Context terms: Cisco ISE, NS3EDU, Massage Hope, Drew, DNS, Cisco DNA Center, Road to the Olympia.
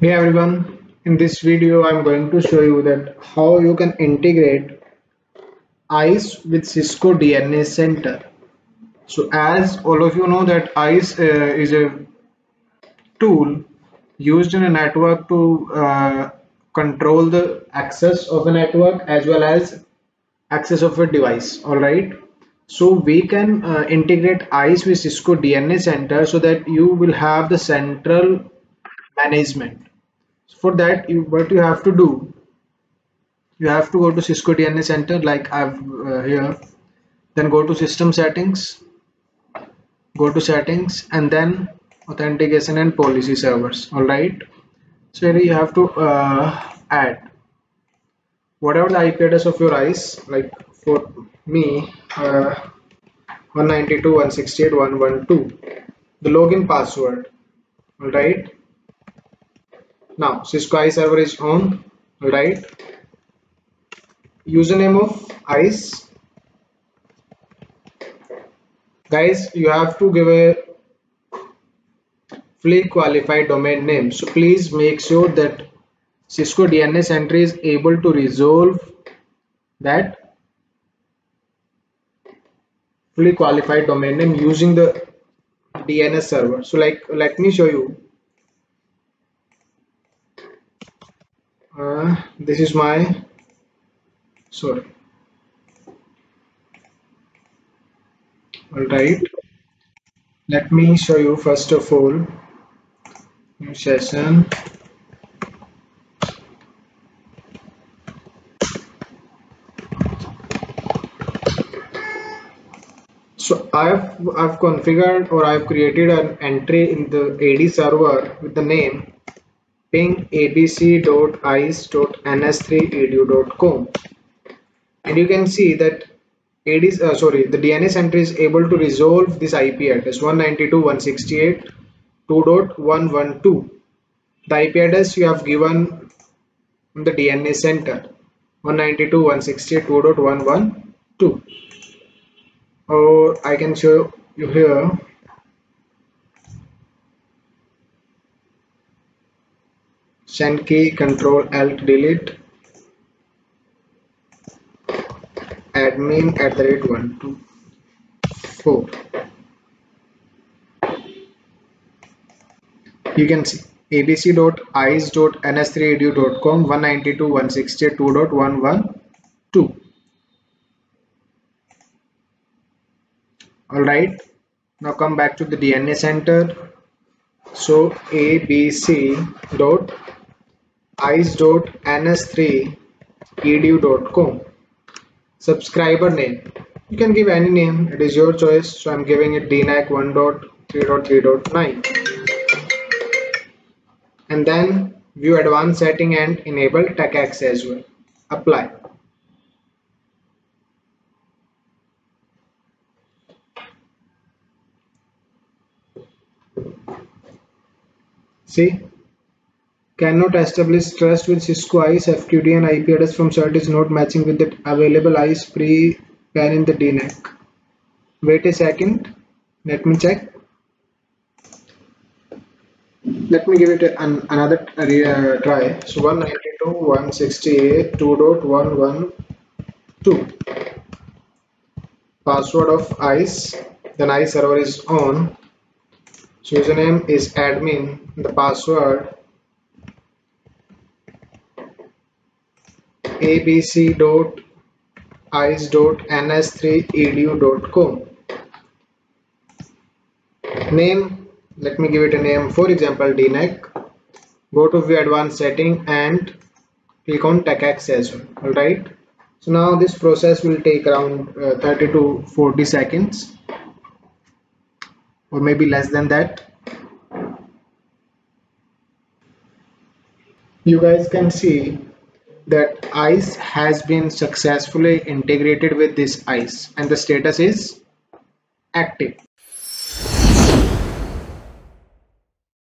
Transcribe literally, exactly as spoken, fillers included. Hey everyone, in this video I'm going to show you that how you can integrate I S E with Cisco D N A Center. So as all of you know that I S E uh, is a tool used in a network to uh, control the access of a network as well as access of a device. Alright, so we can uh, integrate I S E with Cisco D N A Center so that you will have the central management. For that, you what you have to do, you have to go to Cisco D N A Center like I've uh, here, then go to system settings, go to settings, and then authentication and policy servers. All right, so here you have to uh, add whatever the I P address of your I S E, like for me uh, one ninety-two dot one sixty-eight dot one twelve, the login password. All right. Now Cisco I S E server is on, right? Username of I S E. Guys, you have to give a fully qualified domain name. So please make sure that Cisco D N A Center is able to resolve that fully qualified domain name using the D N S server. So like, let me show you. Uh, this is my sorry all right let me show you. First of all, new session, so I've I've configured or I've created an entry in the A D server with the name ping a b c dot i s e dot n s three e d u dot com, and you can see that A D, uh, sorry, the D N A Center is able to resolve this I P address one ninety-two dot one sixty-eight dot two dot one twelve. The I P address you have given in the D N A Center one ninety-two dot one sixty-eight dot two dot one twelve, or I can show you here. Send key, control alt delete, admin at the rate one two four. You can see a b c dot i s e dot n s three e d u dot com one ninety-two dot one sixty-two dot one twelve. All right, now come back to the D N A Center. So a b c dot i s e dot n s three e d u dot com. Subscriber name, you can give any name, it is your choice. So I'm giving it D N A C one dot three dot three dot nine, and then view advanced setting and enable TechX as well. Apply. See, cannot establish trust with Cisco I S E. F Q D and I P address from cert is not matching with the available I S E pre-pan in the D N A C. Wait a second, let me check. Let me give it an, another uh, try. So one ninety-two dot one sixty-eight dot two dot one twelve, password of I S E, then I S E server is on. So username is admin, the password a b c dot i s e dot n s three e d u dot com. Name, let me give it a name, for example D N A C. Go to view advanced setting and click on TechX as well. All right, so now this process will take around uh, thirty to forty seconds, or maybe less than that. You guys can see that I S E has been successfully integrated with this I S E and the status is active.